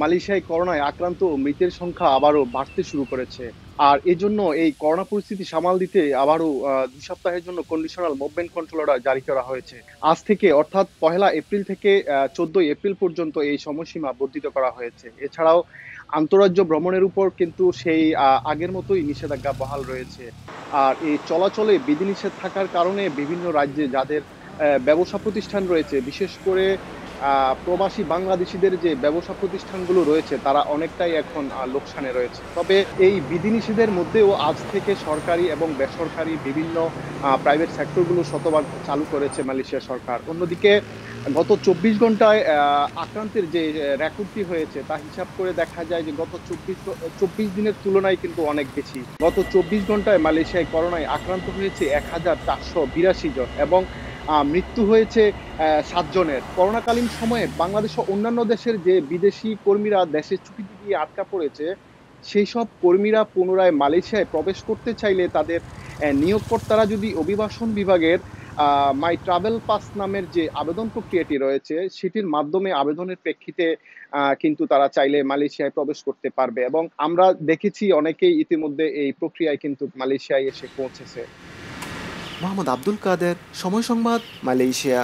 মালয়েশিয়ায় করোনায় আক্রান্ত ও মৃতের সংখ্যা আবারও বাড়তে শুরু করেছে। আর এজন্য এই করোনা পরিস্থিতি সামাল দিতে আবারও ২ সপ্তাহের জন্য কন্ডিশনাল মুভমেন্ট কন্ট্রোল জারি করা হয়েছে। আজ থেকে অর্থাৎ ১ এপ্রিল থেকে ১৪ এপ্রিল পর্যন্ত এই সময়সীমা বর্ধিত করা হয়েছে। এছাড়াও আন্তঃরাজ্য ভ্রমণের উপর কিন্তু সেই আগের মতোই নিষেধাজ্ঞা বহাল রয়েছে। আর এই চলাচলে বিধিনিষেধ থাকার কারণে বিভিন্ন রাজ্যে যাদের ব্যবসা প্রতিষ্ঠান রয়েছে, বিশেষ করে প্রবাসী বাংলাদেশিদের যে ব্যবসা প্রতিষ্ঠানগুলো রয়েছে, তারা অনেকটাই এখন লোকসানে রয়েছে। তবে এই বিধিনিষেধের মধ্যেও আজ থেকে সরকারি এবং বেসরকারি বিভিন্ন প্রাইভেট সেক্টরগুলো শতভাগ চালু করেছে মালয়েশিয়া সরকার। অন্যদিকে গত ২৪ ঘন্টায় আক্রান্তের যে রেকর্ডটি হয়েছে তা হিসাব করে দেখা যায় যে গত ২৪ দিনের তুলনায় কিন্তু অনেক বেশি। গত ২৪ ঘন্টায় মালয়েশিয়ায় করোনায় আক্রান্ত হয়েছে ১,৪৮২ জন এবং মৃত্যু হয়েছে ৭ জনের। করোনাকালীন সময়ে বাংলাদেশ ও অন্যান্য দেশের যে বিদেশি কর্মীরা দেশে ছুটিতে গিয়ে আটকা পড়েছে, সেই সব কর্মীরা পুনরায় মালয়েশিয়ায় প্রবেশ করতে চাইলে তাদের নিয়োগকর্তারা যদি অভিবাসন বিভাগের মাই ট্রাভেল পাস নামের যে আবেদন প্রক্রিয়াটি রয়েছে সেটির মাধ্যমে আবেদনের প্রেক্ষিতে কিন্তু তারা চাইলে মালয়েশিয়ায় প্রবেশ করতে পারবে। এবং আমরা দেখেছি অনেকেই ইতিমধ্যে এই প্রক্রিয়ায় কিন্তু মালয়েশিয়ায় এসে পৌঁছেছে। মোহাম্মদ আব্দুল কাদের, সময় সংবাদ, মালয়েশিয়া।